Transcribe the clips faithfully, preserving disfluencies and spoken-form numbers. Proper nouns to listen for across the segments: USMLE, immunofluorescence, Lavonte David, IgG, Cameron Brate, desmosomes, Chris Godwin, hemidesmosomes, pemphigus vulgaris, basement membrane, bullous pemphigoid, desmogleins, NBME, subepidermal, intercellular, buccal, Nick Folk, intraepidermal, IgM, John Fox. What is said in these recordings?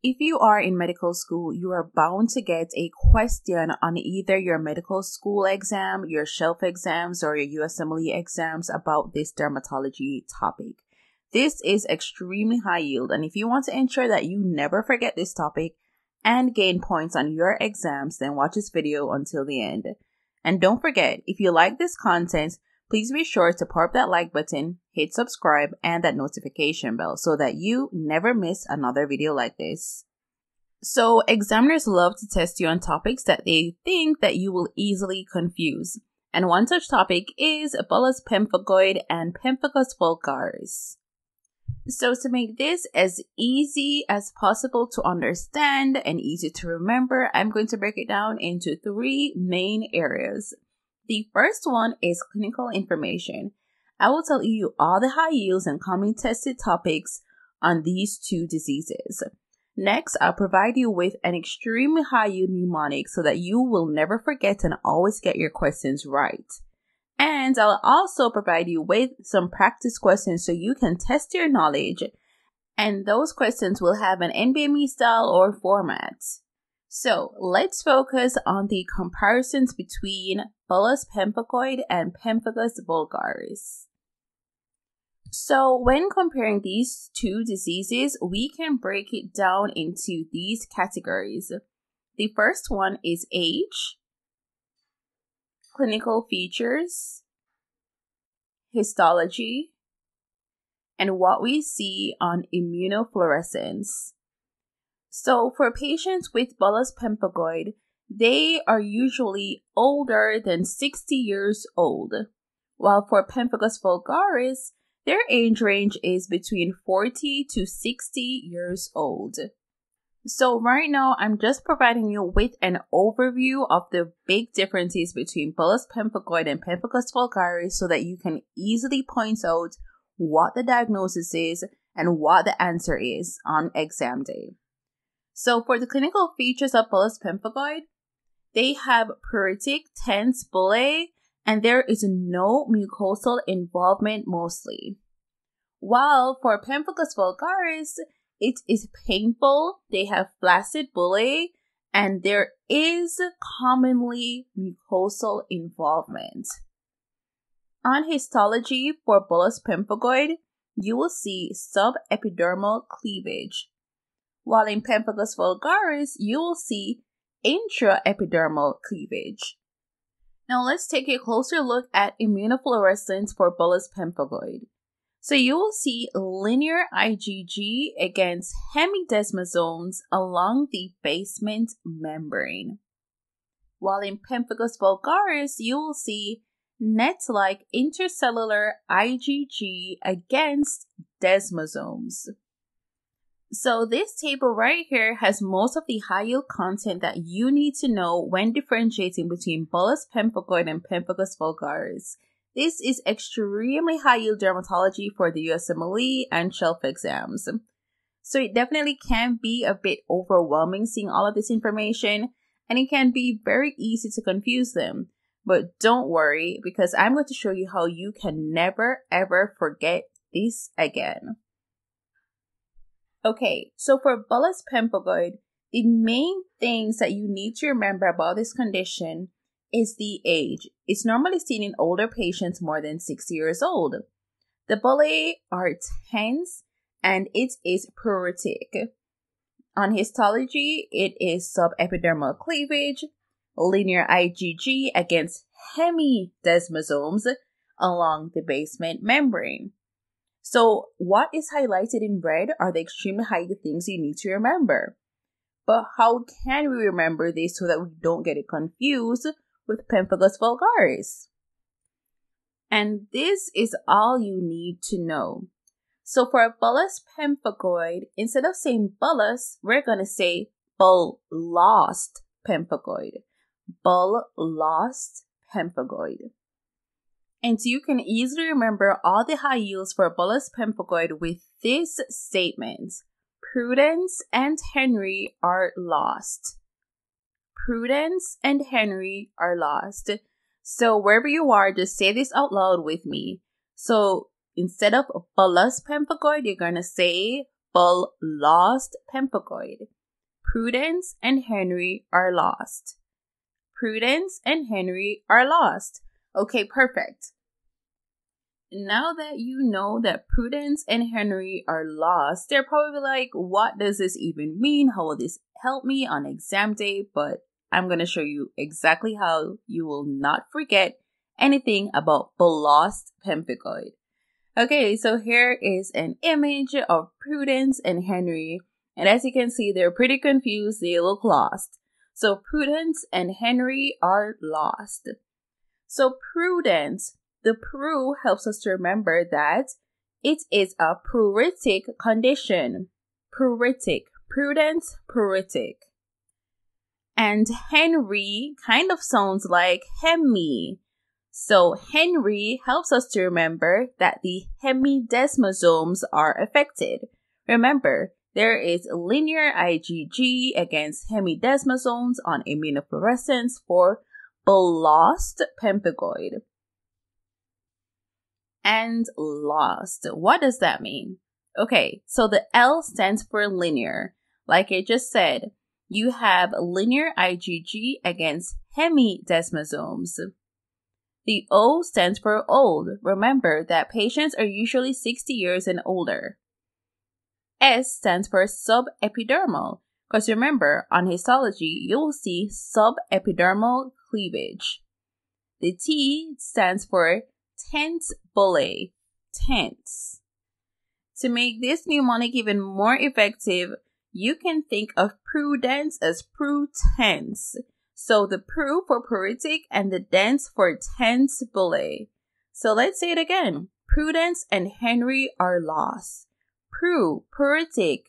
If you are in medical school, you are bound to get a question on either your medical school exam, your shelf exams, or your U S M L E exams about this dermatology topic. This is extremely high yield, and if you want to ensure that you never forget this topic and gain points on your exams, then watch this video until the end. And don't forget, if you like this content, please be sure to pop that like button, hit subscribe, and that notification bell so that you never miss another video like this. So examiners love to test you on topics that they think that you will easily confuse. And one such topic is bullous pemphigoid and pemphigus vulgaris. So to make this as easy as possible to understand and easy to remember, I'm going to break it down into three main areas. The first one is clinical information. I will tell you all the high yields and commonly tested topics on these two diseases. Next, I'll provide you with an extremely high yield mnemonic so that you will never forget and always get your questions right. And I'll also provide you with some practice questions so you can test your knowledge. And those questions will have an N B M E style or format. So let's focus on the comparisons between bullous pemphigoid and pemphigus vulgaris. So when comparing these two diseases, we can break it down into these categories. The first one is age, clinical features, histology, and what we see on immunofluorescence. So for patients with bullous pemphigoid, they are usually older than sixty years old, while for pemphigus vulgaris, their age range is between forty to sixty years old. So right now, I'm just providing you with an overview of the big differences between bullous pemphigoid and pemphigus vulgaris so that you can easily point out what the diagnosis is and what the answer is on exam day. So for the clinical features of bullous pemphigoid, they have pruritic, tense bullae, and there is no mucosal involvement mostly. While for pemphigus vulgaris, it is painful, they have flaccid bullae, and there is commonly mucosal involvement. On histology for bullous pemphigoid, you will see subepidermal cleavage, while in pemphigus vulgaris, you will see intraepidermal cleavage. Now let's take a closer look at immunofluorescence for bullous pemphigoid. So you will see linear IgG against hemidesmosomes along the basement membrane, while in pemphigus vulgaris, you will see net-like intercellular IgG against desmosomes. So this table right here has most of the high yield content that you need to know when differentiating between bullous pemphigoid and pemphigus vulgaris. This is extremely high yield dermatology for the U S M L E and shelf exams. So it definitely can be a bit overwhelming seeing all of this information, and it can be very easy to confuse them. But don't worry, because I'm going to show you how you can never ever forget this again. Okay, so for bullous pemphigoid, the main things that you need to remember about this condition is the age. It's normally seen in older patients more than sixty years old. The bullae are tense and it is pruritic. On histology, it is subepidermal cleavage, linear IgG against hemidesmosomes along the basement membrane. So what is highlighted in red are the extremely high things you need to remember. But how can we remember this so that we don't get it confused with pemphigus vulgaris? And this is all you need to know. So for bullous pemphigoid, instead of saying bullous, we're going to say bullous pemphigoid. Bullous pemphigoid. And so you can easily remember all the high yields for bullous pemphigoid with this statement. Prudence and Henry are lost. Prudence and Henry are lost. So wherever you are, just say this out loud with me. So instead of bullous pemphigoid, you're going to say example, lost pemphigoid. Prudence and Henry are lost. Prudence and Henry are lost. Okay, perfect. Now that you know that Prudence and Henry are lost, they're probably like, what does this even mean? How will this help me on exam day? But I'm going to show you exactly how you will not forget anything about bullous pemphigoid. Okay, so here is an image of Prudence and Henry. And as you can see, they're pretty confused. They look lost. So Prudence and Henry are lost. So Prudence, the pru helps us to remember that it is a pruritic condition. Pruritic. Prudence, pruritic. And Henry kind of sounds like hemi. So Henry helps us to remember that the hemidesmosomes are affected. Remember, there is linear IgG against hemidesmosomes on immunofluorescence for bullous pemphigoid. And lost. What does that mean? Okay, so the L stands for linear. Like I just said, you have linear IgG against hemidesmosomes. The O stands for old. Remember that patients are usually sixty years and older. S stands for subepidermal, because remember, on histology, you will see subepidermal cleavage. The T stands for tense bullae, tense. To make this mnemonic even more effective, you can think of prudence as pru-tense. So the pru for pruritic and the dense for tense bullae. So let's say it again. Prudence and Henry are lost. Pru, pruritic,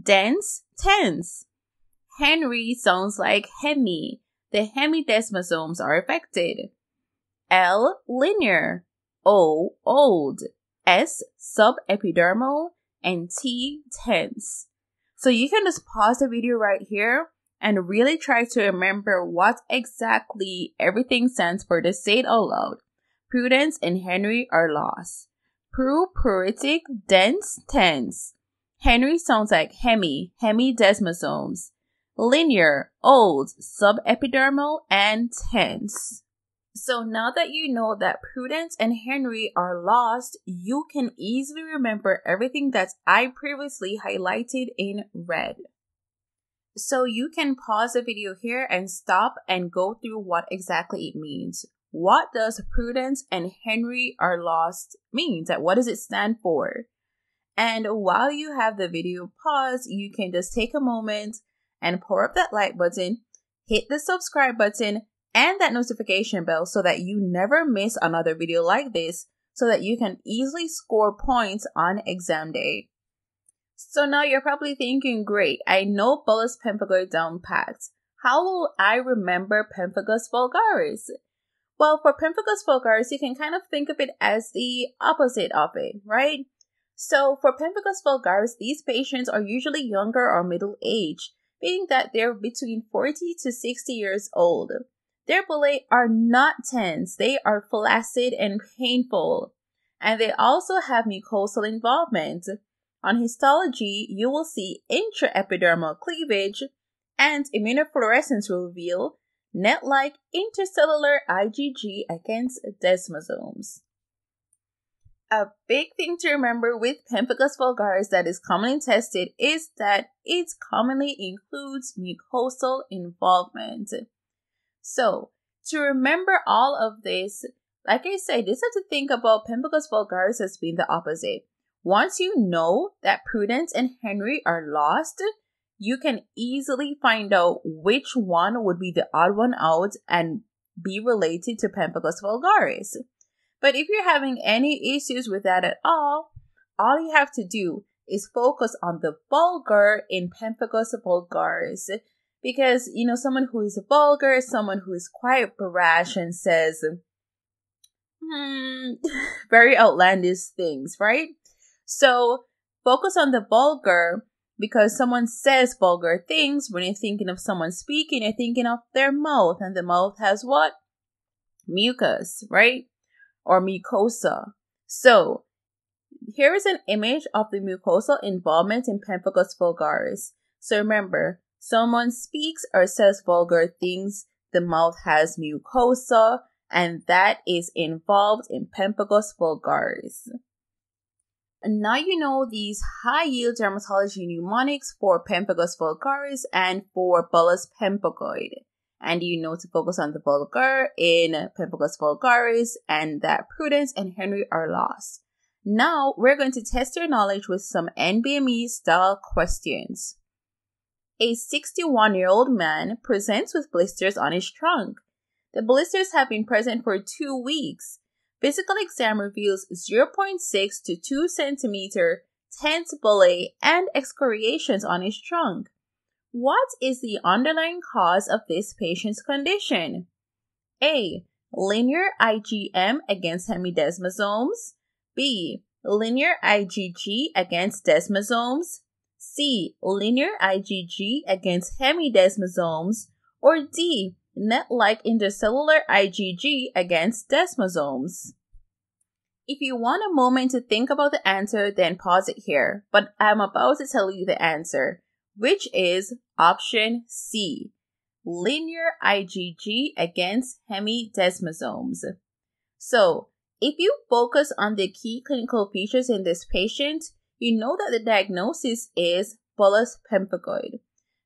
dense, tense. Henry sounds like hemi. The hemidesmosomes are affected. L, linear. O, old. S, subepidermal. And T, tense. So you can just pause the video right here and really try to remember what exactly everything stands for. To say it out loud. Prudence and Henry are lost. Pru, pruritic, dense, tense. Henry sounds like hemi, hemidesmosomes. Linear, old, subepidermal, and tense. So now that you know that Prudence and Henry are lost, you can easily remember everything that I previously highlighted in red. So you can pause the video here and stop and go through what exactly it means. What does Prudence and Henry are lost mean? That what does it stand for? And while you have the video paused, you can just take a moment and pour up that like button, hit the subscribe button, and that notification bell so that you never miss another video like this, so that you can easily score points on exam day. So now you're probably thinking, great, I know bullous pemphigoid down pat. How will I remember pemphigus vulgaris? Well, for pemphigus vulgaris, you can kind of think of it as the opposite of it, right? So for pemphigus vulgaris, these patients are usually younger or middle aged, being that they're between forty to sixty years old. Their bullae are not tense. They are flaccid and painful. And they also have mucosal involvement. On histology, you will see intraepidermal cleavage and immunofluorescence will reveal net-like intercellular IgG against desmosomes. A big thing to remember with pemphigus vulgaris that is commonly tested is that it commonly includes mucosal involvement. So, to remember all of this, like I said, just have to think about pemphigus vulgaris as being the opposite. Once you know that Prudence and Henry are lost, you can easily find out which one would be the odd one out and be related to pemphigus vulgaris. But if you're having any issues with that at all, all you have to do is focus on the vulgar in pemphigus vulgaris. Because, you know, someone who is vulgar is someone who is quite brash and says hmm, very outlandish things, right? So focus on the vulgar. Because someone says vulgar things, when you're thinking of someone speaking, you're thinking of their mouth. And the mouth has what? Mucus, right? Or mucosa. So Here is an image of the mucosal involvement in pemphigus vulgaris. So remember, someone speaks or says vulgar things, the mouth has mucosa, and that is involved in pemphigus vulgaris. And now you know these high-yield dermatology mnemonics for pemphigus vulgaris and for bullous pemphigoid. And you know to focus on the vulgar in pemphigus vulgaris and that Prudence and Henry are lost. Now, we're going to test your knowledge with some N B M E-style questions. A sixty-one-year-old man presents with blisters on his trunk. The blisters have been present for two weeks. Physical exam reveals zero point six to two centimeter tense bullae and excoriations on his trunk. What is the underlying cause of this patient's condition? A. Linear I G M against hemidesmosomes. B. Linear I G G against desmosomes. C. Linear I G G against hemidesmosomes. Or D. Net-like intercellular I G G against desmosomes. If you want a moment to think about the answer, then pause it here. But I'm about to tell you the answer, which is option C. Linear I G G against hemidesmosomes. So, if you focus on the key clinical features in this patient, you know that the diagnosis is bullous pemphigoid,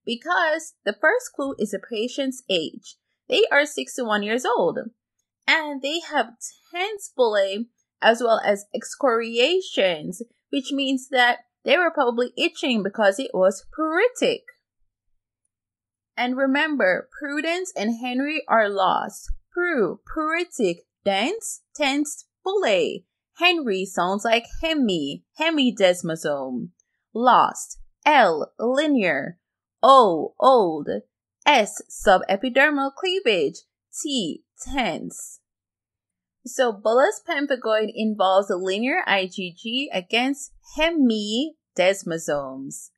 because the first clue is the patient's age. They are sixty-one years old, and they have tense bullae as well as excoriations, which means that they were probably itching because it was pruritic. And remember, Prudence and Henry are lost. Pru, pruritic. Dense, tensed bullae. Henry sounds like hemi, hemidesmosome. Lost, L, linear. O, old. S, subepidermal cleavage. T, tense. So bullous pemphigoid involves the linear I G G against hemidesmosomes.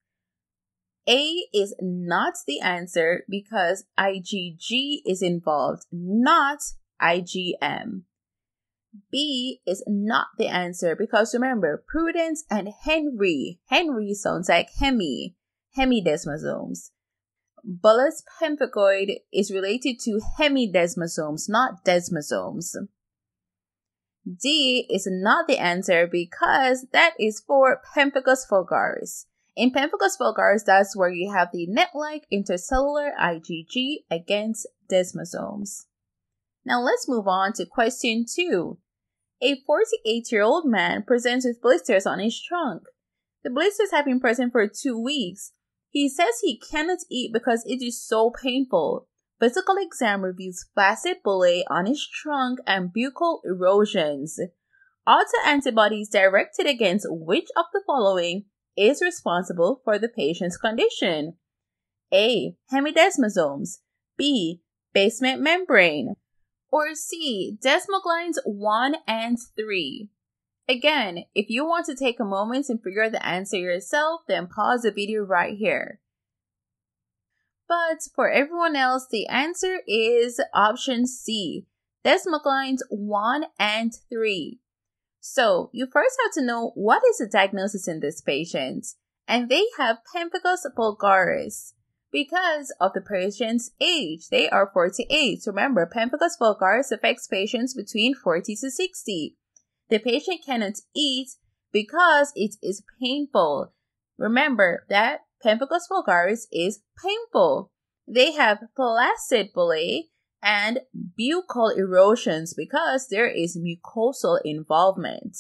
A is not the answer because I G G is involved, not I G M. B is not the answer because remember, Prudence and Henry. Henry sounds like hemi, hemidesmosomes. Bullous pemphigoid is related to hemidesmosomes, not desmosomes. D is not the answer because that is for pemphigus vulgaris. In pemphigus vulgaris, that's where you have the net-like intercellular I G G against desmosomes. Now let's move on to question two. A forty-eight-year-old man presents with blisters on his trunk. The blisters have been present for two weeks. He says he cannot eat because it is so painful. Physical exam reveals flaccid bullae on his trunk and buccal erosions. Autoantibodies directed against which of the following is responsible for the patient's condition? A. Hemidesmosomes. B. Basement membrane. Or C, desmogleins one and three. Again, if you want to take a moment and figure out the answer yourself, then pause the video right here. But for everyone else, the answer is option C, desmogleins one and three. So you first have to know what is the diagnosis in this patient. And they have pemphigus vulgaris. Because of the patient's age, they are forty-eight. Remember, pemphigus vulgaris affects patients between forty to sixty. The patient cannot eat because it is painful. Remember that pemphigus vulgaris is painful. They have flaccid bullae and buccal erosions because there is mucosal involvement.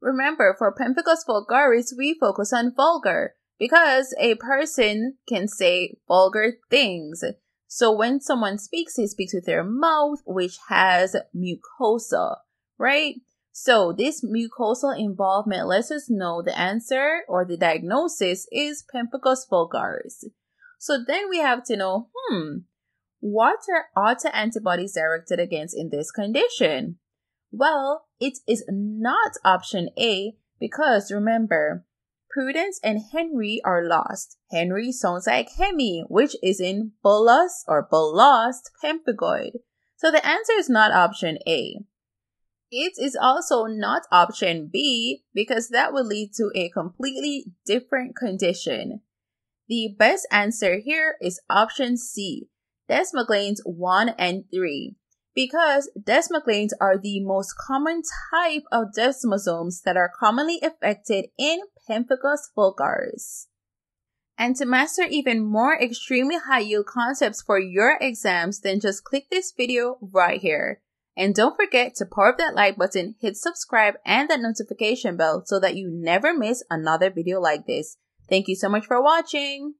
Remember, for pemphigus vulgaris, we focus on vulgar, because a person can say vulgar things. So when someone speaks, they speak with their mouth, which has mucosa, right? So this mucosal involvement lets us know the answer or the diagnosis is pemphigus vulgaris. So then we have to know, hmm, what are autoantibodies directed against in this condition? Well, it is not option A because remember, Prudence and Henry are lost. Henry sounds like hemi, which is in bullous or bullous pemphigoid. So the answer is not option A. It is also not option B because that would lead to a completely different condition. The best answer here is option C, desmogleins one and three, because desmogleins are the most common type of desmosomes that are commonly affected in pemphigus vulgaris. And to master even more extremely high-yield concepts for your exams, then just click this video right here. And don't forget to power up that like button, hit subscribe, and that notification bell so that you never miss another video like this. Thank you so much for watching!